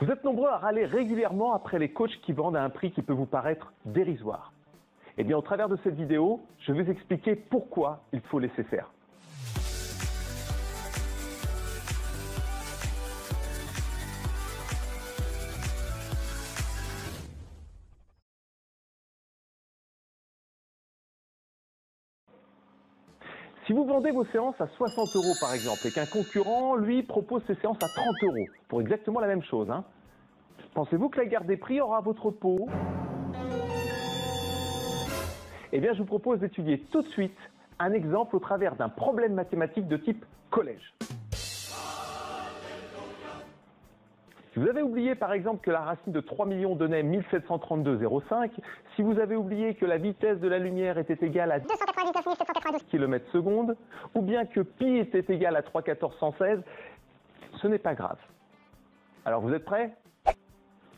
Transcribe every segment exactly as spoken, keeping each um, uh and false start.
Vous êtes nombreux à râler régulièrement après les coachs qui vendent à un prix qui peut vous paraître dérisoire. Eh bien, au travers de cette vidéo, je vais vous expliquer pourquoi il faut laisser faire. Si vous vendez vos séances à soixante euros par exemple et qu'un concurrent, lui, propose ses séances à trente euros pour exactement la même chose, hein, pensez-vous que la guerre des prix aura votre peau? Eh bien, je vous propose d'étudier tout de suite un exemple au travers d'un problème mathématique de type collège. Si vous avez oublié par exemple que la racine de trois millions donnait mille sept cent trente-deux virgule zéro cinq, si vous avez oublié que la vitesse de la lumière était égale à deux cent quatre-vingt-dix-neuf mille sept cent quatre-vingt-douze kilomètres secondes, ou bien que pi était égal à trois millions quatre cent seize, ce n'est pas grave. Alors vous êtes prêts?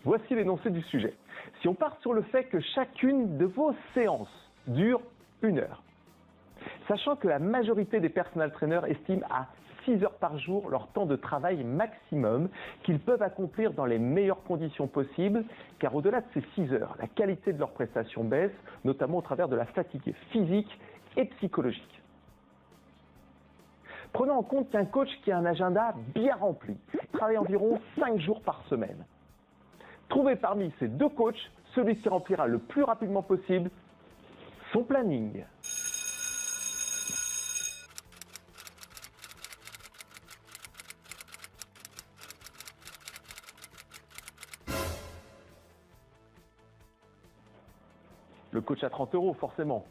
Voici l'énoncé du sujet. Si on part sur le fait que chacune de vos séances dure une heure, sachant que la majorité des personal trainers estiment à six heures par jour leur temps de travail maximum qu'ils peuvent accomplir dans les meilleures conditions possibles, car au-delà de ces six heures, la qualité de leurs prestations baisse, notamment au travers de la fatigue physique et psychologique. Prenons en compte qu'un coach qui a un agenda bien rempli travaille environ cinq jours par semaine. Trouvez parmi ces deux coachs celui qui remplira le plus rapidement possible son planning. Le coach à trente euros, forcément,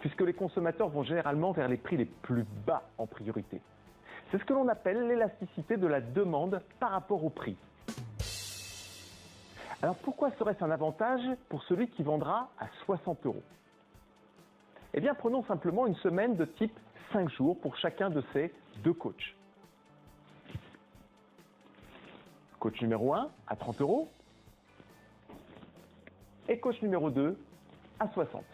puisque les consommateurs vont généralement vers les prix les plus bas en priorité. C'est ce que l'on appelle l'élasticité de la demande par rapport au prix. Alors pourquoi serait-ce un avantage pour celui qui vendra à soixante euros? Eh bien, prenons simplement une semaine de type cinq jours pour chacun de ces deux coachs. Coach numéro un à trente euros et coach numéro deux à soixante.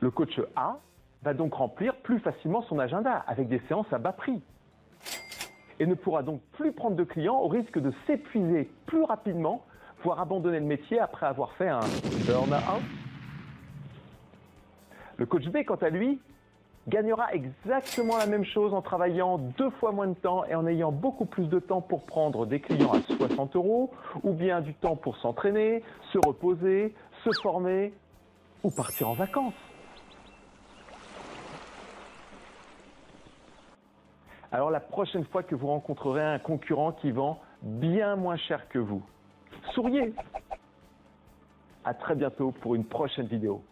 Le coach A va donc remplir plus facilement son agenda avec des séances à bas prix et ne pourra donc plus prendre de clients au risque de s'épuiser plus rapidement, voire abandonner le métier après avoir fait un burn-out. Le coach B, quant à lui, gagnera exactement la même chose en travaillant deux fois moins de temps et en ayant beaucoup plus de temps pour prendre des clients à soixante euros ou bien du temps pour s'entraîner, se reposer, se former ou partir en vacances. Alors la prochaine fois que vous rencontrerez un concurrent qui vend bien moins cher que vous, souriez. À très bientôt pour une prochaine vidéo.